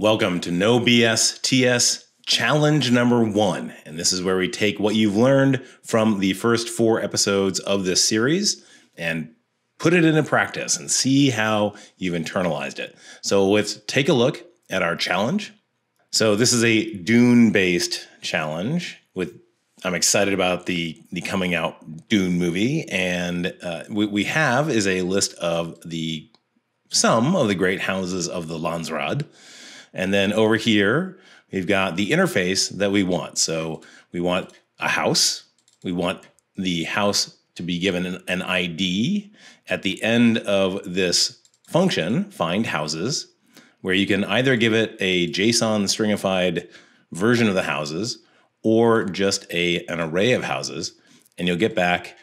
Welcome to No BS TS Challenge number 1. And this is where we take what you've learned from the first 4 episodes of this series and put it into practice and see how you've internalized it. So let's take a look at our challenge. So this is a Dune-based challenge with I'm excited about the coming out Dune movie, and what we have is a list of some of the great houses of the Landsraad. And then over here, we've got the interface that we want. So we want a house. We want the house to be given an ID at the end of this function, find houses, where you can either give it a JSON stringified version of the houses or just an array of houses, and you'll get back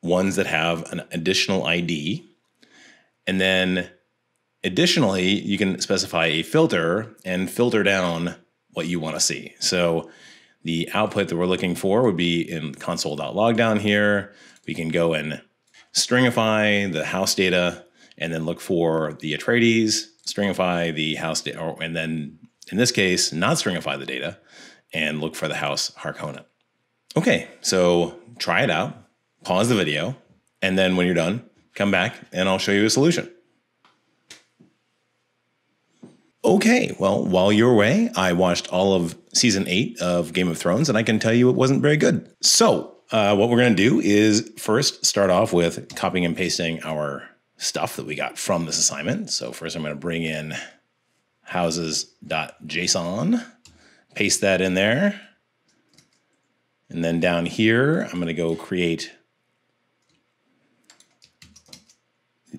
ones that have an additional ID. And then additionally, you can specify a filter and filter down what you want to see. So the output that we're looking for would be in console.log down here. We can go and stringify the house data and then look for the Atreides, stringify the house data, and then in this case, not stringify the data and look for the house Harkona. Okay, so try it out, pause the video, and then when you're done, come back and I'll show you a solution. Okay, well, while you're away, I watched all of season 8 of Game of Thrones, and I can tell you it wasn't very good. So what we're gonna do is first start off with copying and pasting our stuff that we got from this assignment. So first I'm gonna bring in houses.json, paste that in there. And then down here, I'm gonna go create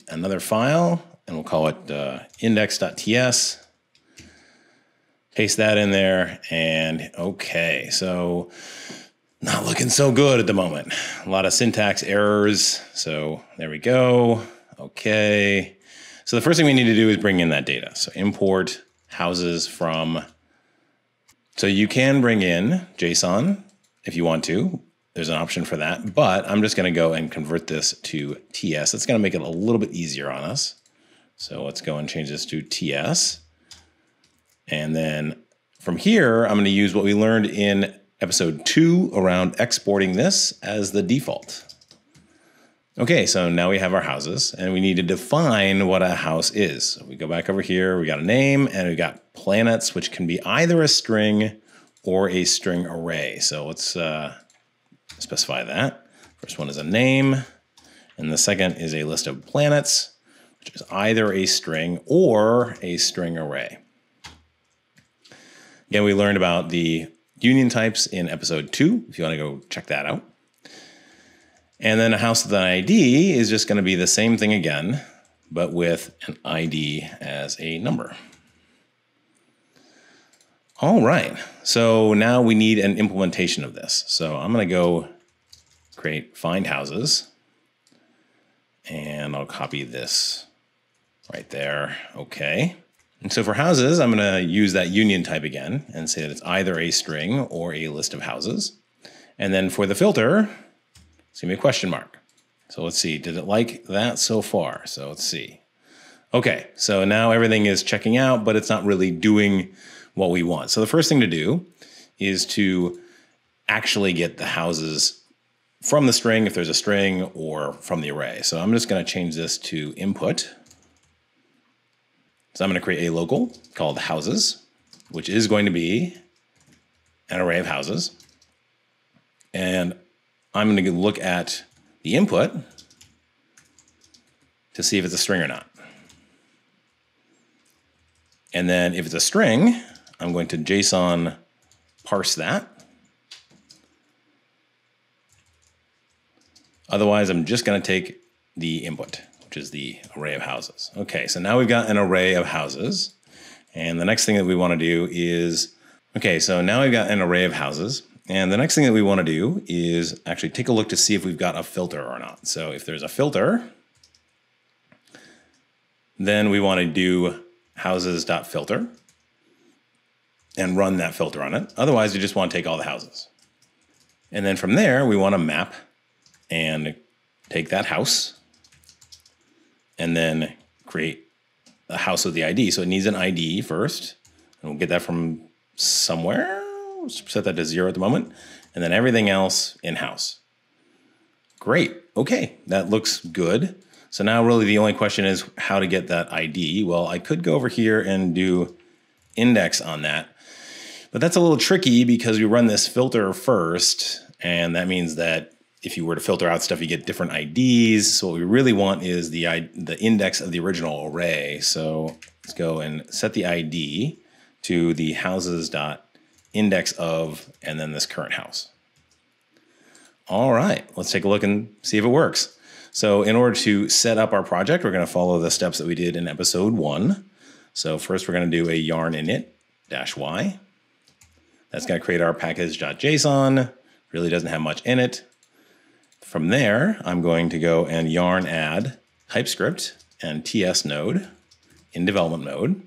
another file, and we'll call it index.ts. Paste that in there, and okay, so not looking so good at the moment. A lot of syntax errors, so there we go, okay. So the first thing we need to do is bring in that data. So import houses from, so you can bring in JSON if you want to, there's an option for that, but I'm just gonna go and convert this to TS. That's gonna make it a little bit easier on us. So let's go and change this to TS. And then from here, I'm going to use what we learned in episode 2 around exporting this as the default. Okay, so now we have our houses and we need to define what a house is. So we go back over here, we got a name and we got planets, which can be either a string or a string array. So let's specify that. First one is a name and the second is a list of planets, which is either a string or a string array. Again, we learned about the union types in episode 2, if you want to go check that out. And then a house with an ID is just going to be the same thing again, but with an ID as a number. All right, so now we need an implementation of this. So I'm going to go create find houses, and I'll copy this right there, okay. And so for houses, I'm gonna use that union type again and say that it's either a string or a list of houses. And then for the filter, it's gonna be a question mark. So let's see, did it like that so far? So let's see. Okay, so now everything is checking out, but it's not really doing what we want. So the first thing to do is to actually get the houses from the string, if there's a string, or from the array. So I'm just gonna change this to input. So I'm gonna create a local called houses, which is going to be an array of houses. And I'm gonna look at the input to see if it's a string or not. And then if it's a string, I'm going to JSON parse that. Otherwise, I'm just going to take the input, which is the array of houses. Okay, so now we've got an array of houses. And the next thing that we want to do is, okay, so now we've got an array of houses. And the next thing that we want to do is actually take a look to see if we've got a filter or not. So if there's a filter, then we want to do houses.filter and run that filter on it. Otherwise, you just want to take all the houses. And then from there, we want to map and take that house and then create a house with the ID. So it needs an ID first, and we'll get that from somewhere. We'll set that to 0 at the moment, and then everything else in-house. Great, okay, that looks good. So now really the only question is how to get that ID. Well, I could go over here and do index on that, but that's a little tricky because we run this filter first, and that means that if you were to filter out stuff, you get different IDs. So what we really want is the index of the original array. So let's go and set the ID to the houses.index of, and then this current house. All right, let's take a look and see if it works. So in order to set up our project, we're gonna follow the steps that we did in episode 1. So first we're gonna do a yarn init -y. That's gonna create our package.json. Really doesn't have much in it. From there, I'm going to go and yarn add Typescript and TS node in development mode.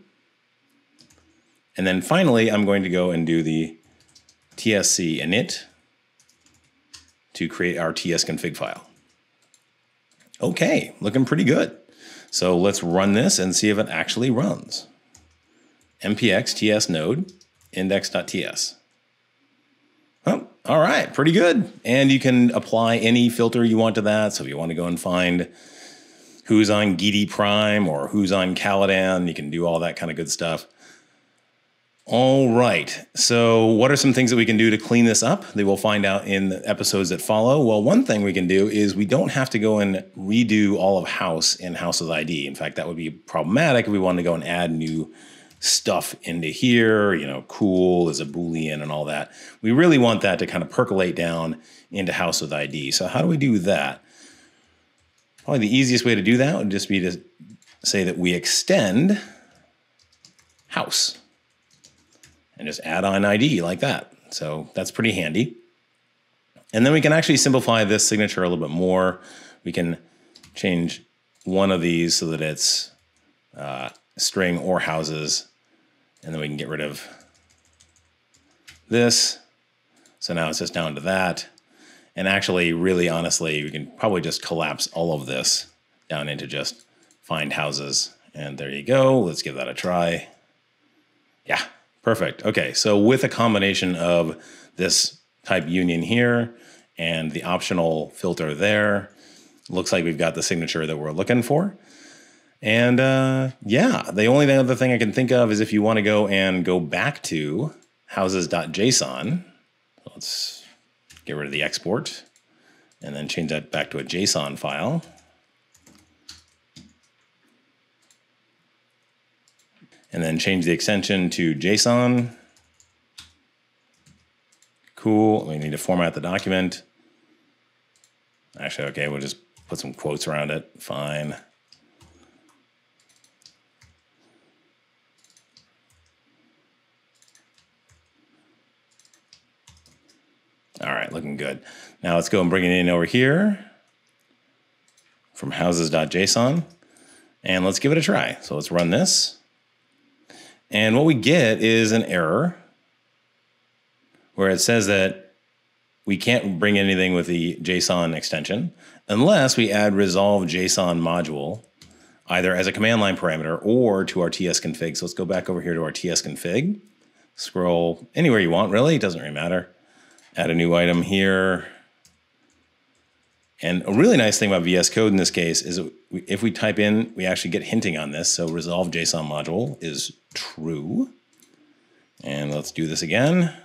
And then finally, I'm going to go and do the TSC init to create our TS config file. Okay, looking pretty good. So let's run this and see if it actually runs. MPX TS node index.ts. Oh, all right, pretty good. And you can apply any filter you want to that. So if you want to go and find who's on Gidi Prime or who's on Caladan, you can do all that kind of good stuff. All right, so what are some things that we can do to clean this up? They will find out in the episodes that follow. Well, one thing we can do is we don't have to go and redo all of house in house with ID. In fact, that would be problematic if we wanted to go and add new stuff into here, you know, cool is a Boolean and all that. We really want that to kind of percolate down into house with ID. So how do we do that? Probably the easiest way to do that would just be to say that we extend house and just add on ID like that. So that's pretty handy. And then we can actually simplify this signature a little bit more. We can change one of these so that it's string or houses, and then we can get rid of this. So now it's just down to that. And actually, really honestly, we can probably just collapse all of this down into just find houses. And there you go. Let's give that a try. Yeah. Perfect. Okay, so with a combination of this type union here and the optional filter there, looks like we've got the signature that we're looking for. And yeah, the only other thing I can think of is if you want to go and go back to houses.json, let's get rid of the export and then change that back to a JSON file. And then change the extension to JSON. Cool, we need to format the document. Actually, okay, we'll just put some quotes around it, fine. All right, looking good. Now let's go and bring it in over here from houses.json, and let's give it a try. So let's run this. And what we get is an error where it says that we can't bring anything with the JSON extension unless we add resolve JSON module either as a command line parameter or to our TS config. So let's go back over here to our TS config, scroll anywhere you want, really, it doesn't really matter. Add a new item here. And a really nice thing about VS Code in this case is if we type in, we actually get hinting on this. So resolve JSON module is true. And let's do this again.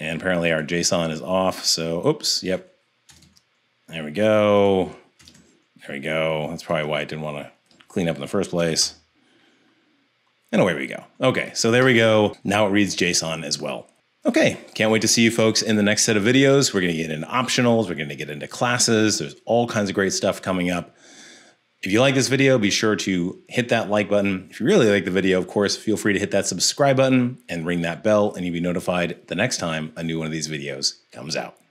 And apparently our JSON is off. So, oops, yep. There we go. There we go. That's probably why I didn't want to clean up in the first place. And away we go. Okay, so there we go. Now it reads JSON as well. Okay, can't wait to see you folks in the next set of videos. We're gonna get into optionals, we're gonna get into classes, there's all kinds of great stuff coming up. If you like this video, be sure to hit that like button. If you really like the video, of course, feel free to hit that subscribe button and ring that bell, and you'll be notified the next time a new one of these videos comes out.